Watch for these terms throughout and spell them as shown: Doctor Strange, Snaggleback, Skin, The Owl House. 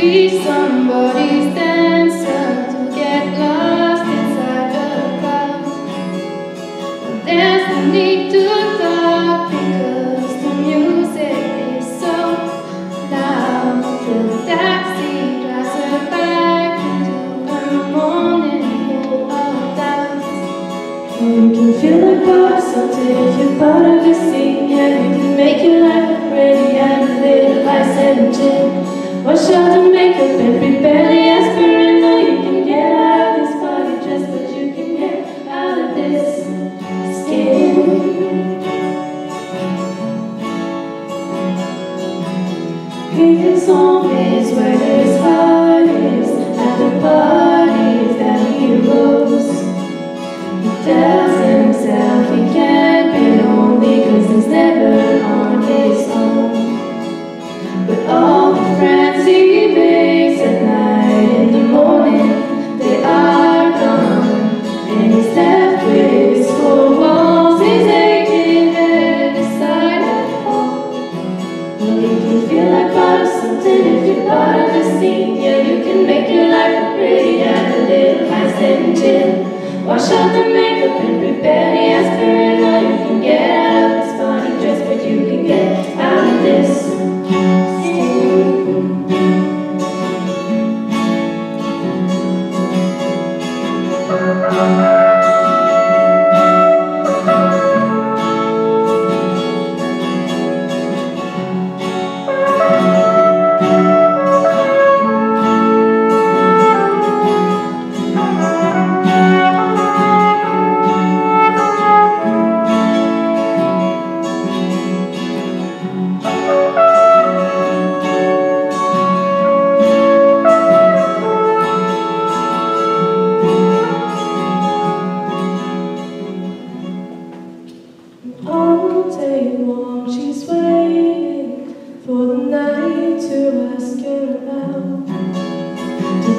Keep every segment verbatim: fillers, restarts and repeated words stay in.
be somebody's dancer, to get lost inside the clouds. But there's no need to talk, because the music is so loud. The taxi drives her back into her morning full of doubts. And you can feel the pulse, so take your part of the scene. Yeah, you can make your life pretty and a little ice and gin. Wash out the makeup and prepare the aspirin. Now you can get out of this party dress, but you can get out of this skin. His home is where his heart is, at the parties that he goes. He tells himself he can't be lonely, cause he's never on his own. But all the friends he makes at night, in the morning they are gone, and he's left with his four walls. He's aching at the side of the wall. Well, you can feel like part of something if you're part of the scene. Yeah, you can make your life pretty and a little ice and gin. Wash out the makeup and prepare the aspirin. Now you can get out of this funny dress, but you can get out of this.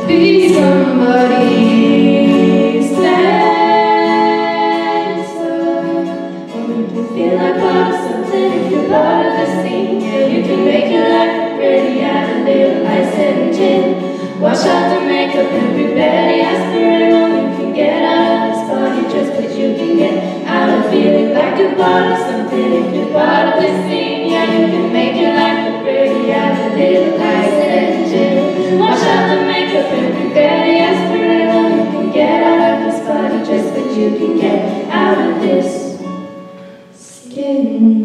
Be somebody's dancer. Or you can feel like part of something if you're part of the scene. Yeah, you can make your life pretty and a little ice and gin. Wash out the makeup and prepare the aspirin. Or you can get out of this party dress, but you can get out of feeling like you're part of something if you're part of the scene. Yeah, you can make your life pretty and a little ice and gin. Wash out the makeup and prepare the aspirin. Or you can get out of this party dress, but you can get out of this skin.